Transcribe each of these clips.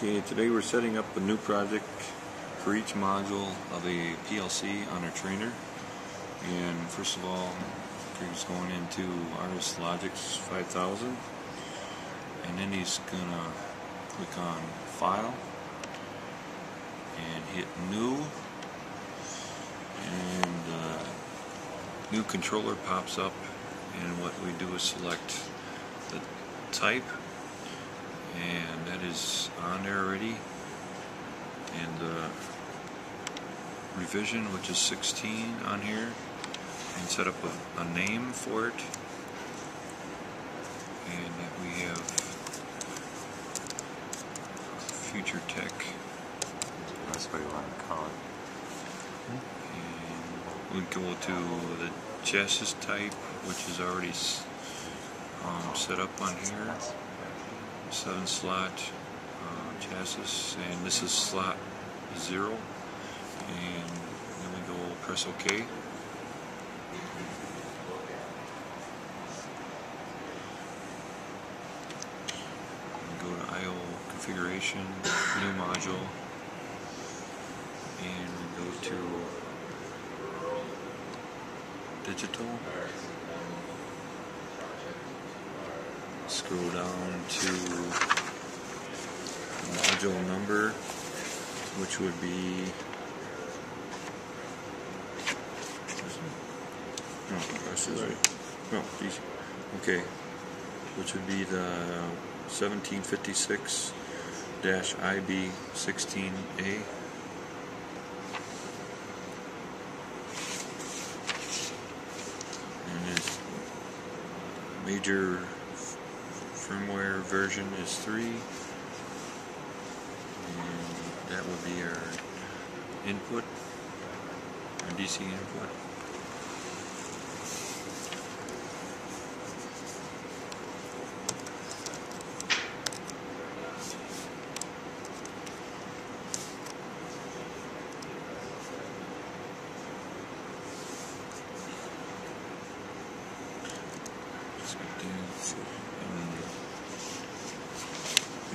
Okay, today we're setting up a new project for each module of a PLC on our trainer. And first of all, we're just going into RSLogix 5000, and then he's gonna click on File and hit New, and New Controller pops up. And what we do is select the type, and that is on there already, and revision, which is 16 on here, and set up a name for it, and we have Future Tech. That's what you want to call it. And we go to the chassis type, which is already set up on here. 7 slot chassis, and this is slot 0, and then we go press OK. And go to IO configuration, new module, and we go to digital. Scroll down to module number, which would be which would be the 1756-IB16A. And its major firmware version is 3, and that would be our input, our DC input.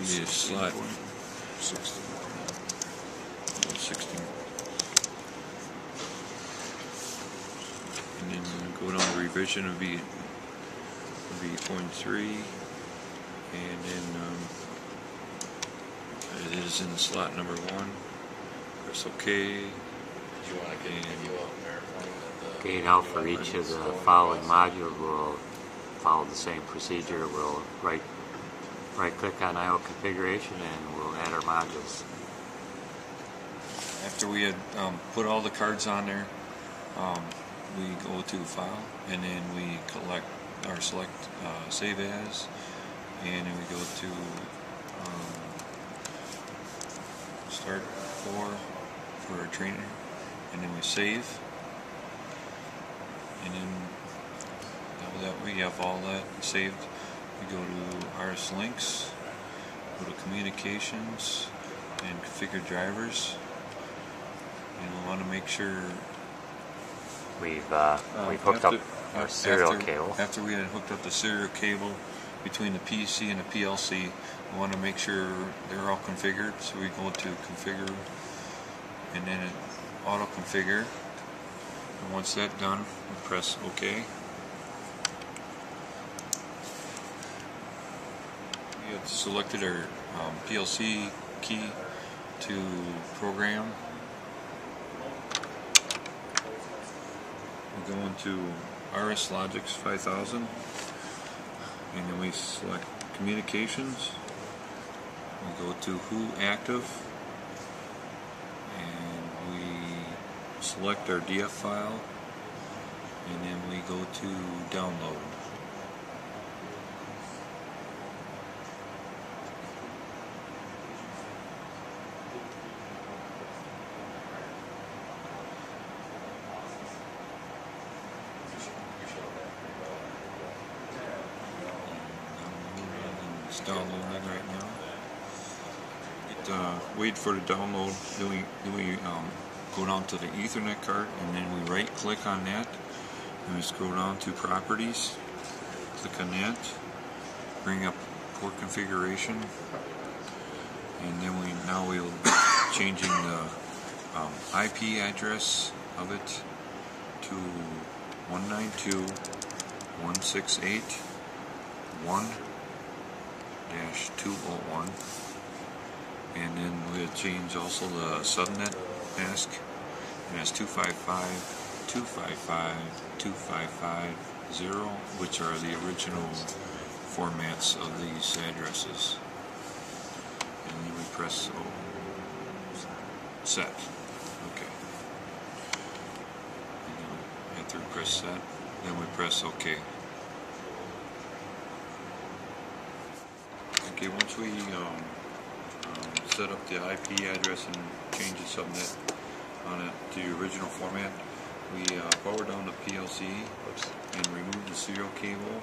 Is slot 16. And then go down to revision, would be 0.3, and then it is in slot number 1. Press OK. Do you want to gain out for each of the following modules? Will follow the same procedure. We'll right click on IO configuration and we'll add our modules. After we had put all the cards on there, we go to File, and then we select Save As, and then we go to Start 4 for our trainer, and then we save, and then that we have all that saved. We go to RSLinx, go to Communications, and Configure Drivers. And we want to make sure we've hooked up our serial cable. After we had hooked up the serial cable between the PC and the PLC, we want to make sure they're all configured. So we go to Configure, and then Auto Configure. And once that's done, we press OK. We have selected our PLC key to program. We're going to RSLogix 5000, and then we select Communications. We go to Who Active, and we select our DF file, and then we go to Download. It's downloading right now. It wait for the download. Then we go down to the Ethernet card, and then we right click on that, and we scroll down to Properties, click on that, bring up Port Configuration, and then now we'll be changing the IP address of it to 192.168.1-201, and then we'll change also the subnet mask, and that's 255.255.255.0, which are the original formats of these addresses. And then we press set. Okay. And then we enter and press set. Then we press OK. Okay, once we set up the IP address and change the subnet on it to the original format, we power down the PLC and remove the serial cable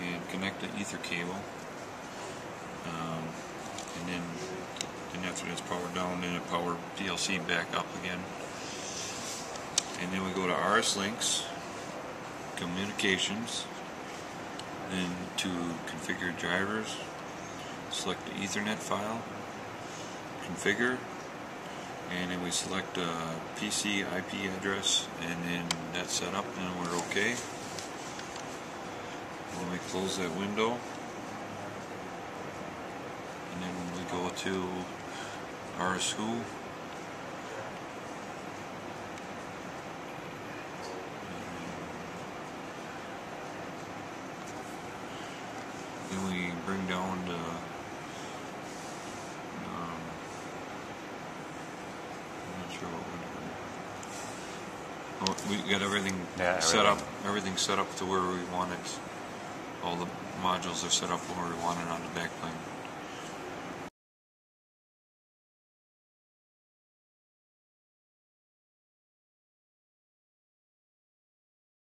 and connect the ether cable. And then after it's powered down, then it power PLC back up again. And then we go to RSLinx, Communications, then to configure drivers, select the Ethernet file, configure, and then we select a PC IP address, and then that's set up, and we're okay. When we close that window, and then we go to RSWho, then we bring down the we got everything, yeah, everything set up to where we want it. All the modules are set up where we want it on the back plane.